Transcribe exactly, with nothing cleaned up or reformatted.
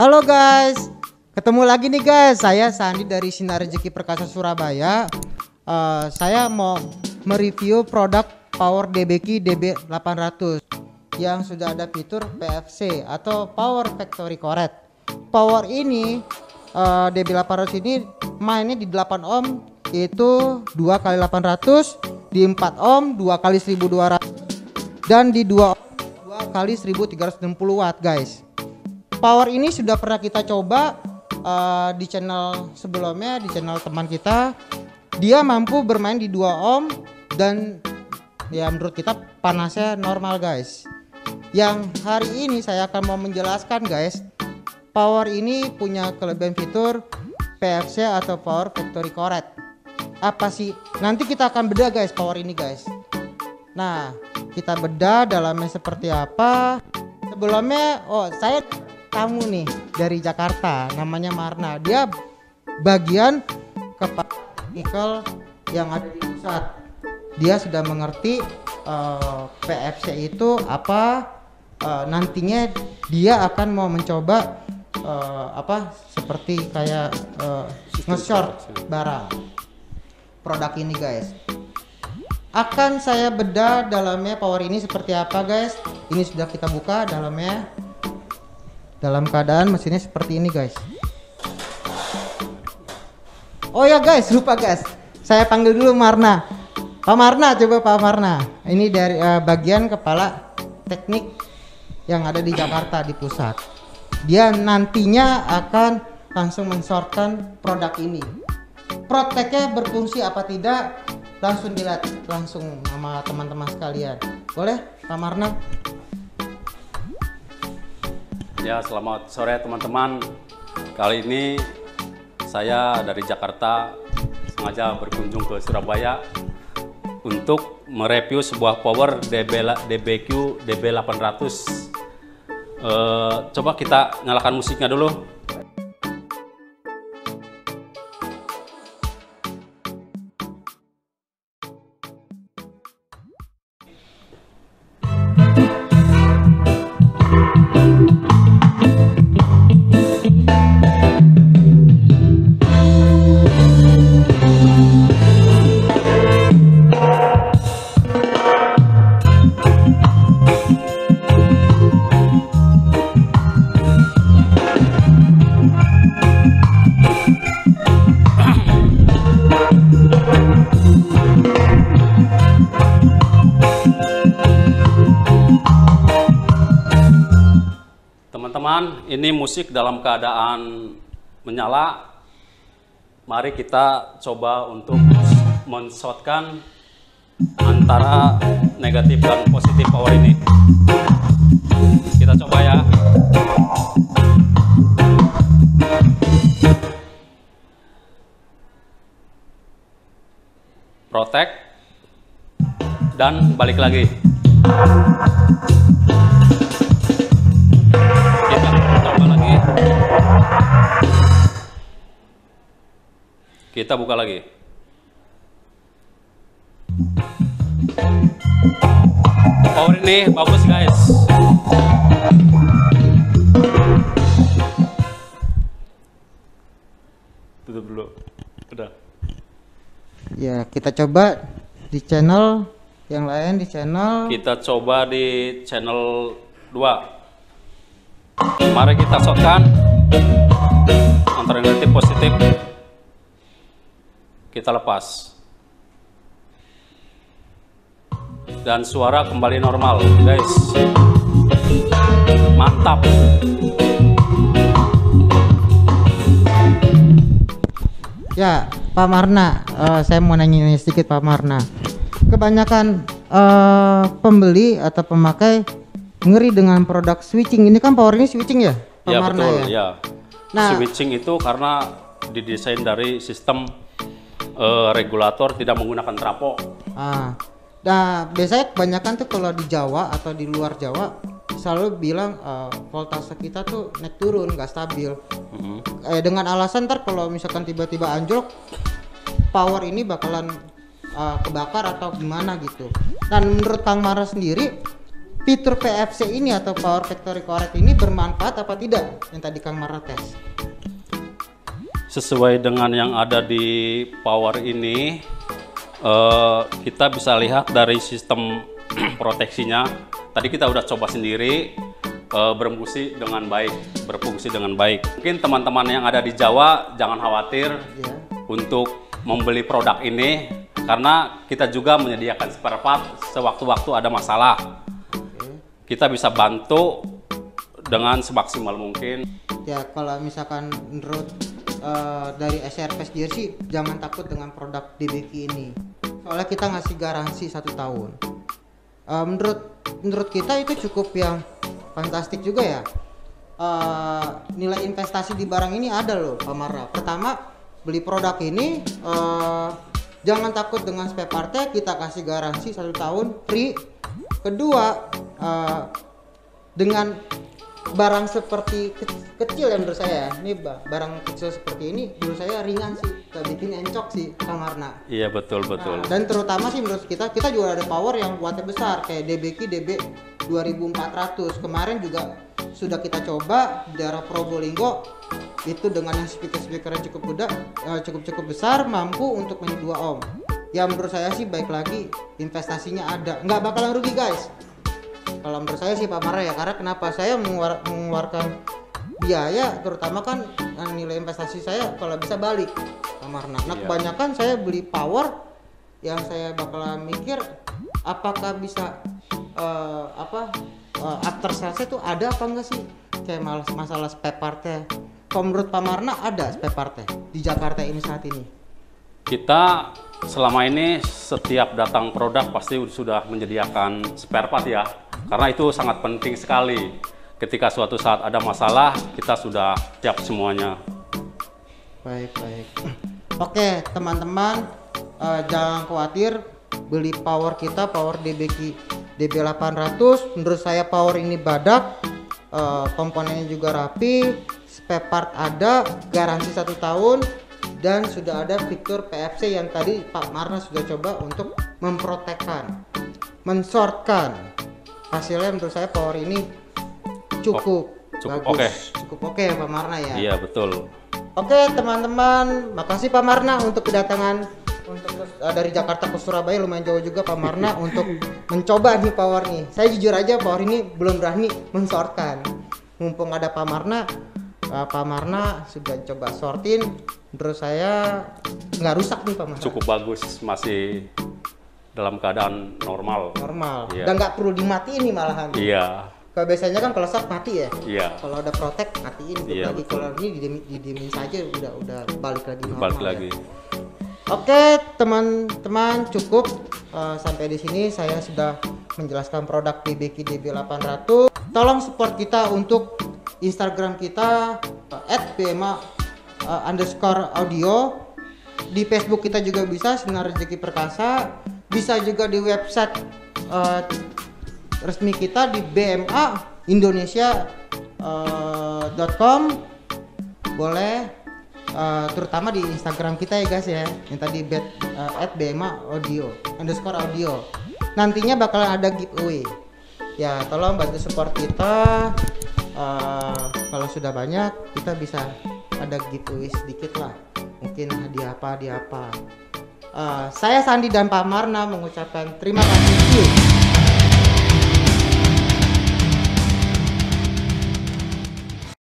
Halo guys, ketemu lagi nih guys. Saya Sandi dari Sinar Rezeki Perkasa Surabaya. Uh, saya mau mereview produk Power D B Q D B delapan ratus yang sudah ada fitur P F C atau Power Factory Correct. Power ini uh, D B delapan ratus ini mainnya di delapan ohm, yaitu dua kali delapan ratus, di empat ohm dua kali seribu dua ratus, dan di dua kali seribu tiga ratus enam puluh watt guys. Power ini sudah pernah kita coba uh, di channel sebelumnya, di channel teman kita. Dia mampu bermain di dua ohm dan ya menurut kita panasnya normal guys. Yang hari ini saya akan mau menjelaskan guys, power ini punya kelebihan fitur P F C atau Power Factory Correct. Apa sih? Nanti kita akan bedah guys power ini guys. Nah, kita bedah dalamnya seperti apa. Sebelumnya, oh saya tamu nih dari Jakarta, namanya Marna. Dia bagian kepala teknikal yang ada di pusat. Dia sudah mengerti uh, P F C itu apa. Uh, nantinya dia akan mau mencoba uh, apa seperti kayak uh, nge-short barang produk ini guys. Akan saya bedah dalamnya power ini seperti apa guys. Ini sudah kita buka dalamnya. Dalam keadaan mesinnya seperti ini guys. Oh ya guys, lupa guys, saya panggil dulu Marna. Pak Marna, coba Pak Marna. Ini dari uh, bagian kepala teknik yang ada di Jakarta di pusat. Dia nantinya akan langsung mensortkan produk ini. Proteknya berfungsi apa tidak? Langsung dilihat langsung sama teman-teman sekalian. Boleh Pak Marna? Ya, selamat sore teman-teman. Kali ini saya dari Jakarta sengaja berkunjung ke Surabaya untuk mereview sebuah power D B, D B Q D B delapan ratus. Eh, coba kita nyalakan musiknya dulu. Ini musik dalam keadaan menyala. Mari kita coba untuk men-shotkan antara negatif dan positif power ini. Kita coba ya. Protect dan balik lagi. Kita buka lagi. Power ini bagus guys. Tutup dulu. Udah. Ya, kita coba di channel yang lain, di channel. Kita coba di channel dua. Mari kita shotkan antara negatif positif. Kita lepas. Dan suara kembali normal, guys. Mantap. Ya, Pak Marna, uh, saya mau nanya sedikit Pak Marna. Kebanyakan uh, pembeli atau pemakai ngeri dengan produk switching. Ini kan power ini switching ya, Pak ya, Marna betul, ya? Ya. Nah, switching itu karena didesain dari sistem Uh, regulator tidak menggunakan trapo. Ah, nah biasanya kebanyakan tuh kalau di Jawa atau di luar Jawa selalu bilang uh, voltase kita tuh naik turun, nggak stabil. Mm-hmm. Eh, dengan alasan ntar kalau misalkan tiba-tiba anjlok, power ini bakalan uh, kebakar atau gimana gitu. Dan menurut Kang Mara sendiri, Fitur P F C ini atau Power Factory Correct ini bermanfaat apa tidak yang tadi Kang Marna tes? Sesuai dengan yang ada di Power ini, uh, kita bisa lihat dari sistem proteksinya. Tadi kita udah coba sendiri, uh, berfungsi dengan baik, berfungsi dengan baik. Mungkin teman-teman yang ada di Jawa jangan khawatir yeah. untuk membeli produk ini, karena kita juga menyediakan spare part sewaktu-waktu ada masalah. Kita bisa bantu dengan semaksimal mungkin. Ya, kalau misalkan menurut uh, dari S R P S Jersey, jangan takut dengan produk D B Q ini. Soalnya kita ngasih garansi satu tahun. Uh, menurut menurut kita itu cukup yang fantastik juga ya. Uh, nilai investasi di barang ini ada loh, Pak Marna. Pertama, beli produk ini uh, jangan takut dengan spare partnya, kita kasih garansi satu tahun free. Kedua, uh, dengan barang seperti ke kecil ya menurut saya, ini barang kecil seperti ini menurut saya ringan sih, kita bikin encok sih Kang Marna. Iya betul betul. Nah, dan terutama sih menurut kita, kita juga ada power yang buatnya besar kayak D B Q D B dua ribu empat ratus. Kemarin juga sudah kita coba di daerah Probolinggo itu dengan yang speaker-speakernya cukup muda, uh, cukup cukup besar, mampu untuk menjadi dua ohm. Ya menurut saya sih baik lagi investasinya ada, nggak bakalan rugi guys kalau menurut saya sih Pak Marna ya. Karena kenapa saya mengeluarkan biaya, terutama kan nilai investasi saya kalau bisa balik Pak Marna. Nah iya. Kebanyakan saya beli power yang saya bakalan mikir apakah bisa uh, apa uh, after sales itu ada apa enggak sih, kayak malas masalah spare partnya. Kalau menurut Pak Marna ada spare partnya di Jakarta ini saat ini? Kita selama ini setiap datang produk pasti sudah menyediakan spare part ya, karena itu sangat penting sekali. Ketika suatu saat ada masalah, kita sudah siap semuanya. Baik, baik. Oke teman-teman, uh, jangan khawatir beli power kita, power D B Q D B delapan ratus. Menurut saya power ini badak, uh, komponennya juga rapi, spare part ada, garansi satu tahun. Dan sudah ada fitur P F C yang tadi Pak Marna sudah coba untuk memprotekkan, mensortkan. Hasilnya menurut saya power ini cukup oh, cukup oke okay. cukup oke okay, Pak Marna ya. Iya betul. Oke okay, teman-teman, makasih Pak Marna untuk kedatangan untuk uh, dari Jakarta ke Surabaya, lumayan jauh juga Pak Marna untuk mencoba nih power nih. Saya jujur aja power ini belum berani mensortkan. Mumpung ada Pak Marna, uh, Pak Marna sudah coba sortin. Menurut saya nggak rusak nih Pak Marna. Cukup bagus, masih dalam keadaan normal. Normal. Iya. Dan nggak perlu dimatiin nih malahan. Iya. Kalau biasanya kan kalau sak mati ya. Iya. Kalau ada protect matiin. Iya, lagi kalau ini didiemin, didiemin saja udah udah balik lagi normal. Balik lagi. Ya. Oke teman-teman, cukup uh, sampai di sini saya sudah menjelaskan produk D B Q D B delapan ratus. Tolong support kita untuk Instagram kita at bma Uh, underscore audio. Di Facebook kita juga bisa Sinar Rezeki Perkasa, bisa juga di website uh, resmi kita di b m a indonesia dot com. Boleh uh, terutama di Instagram kita ya guys ya, yang tadi bet, uh, at bma audio underscore audio. Nantinya bakalan ada giveaway ya, tolong bantu support kita. Uh, kalau sudah banyak kita bisa ada giveaway sedikit lah, mungkin hadiah apa hadiah apa. Uh, saya Sandi dan Pak Marna mengucapkan terima kasih.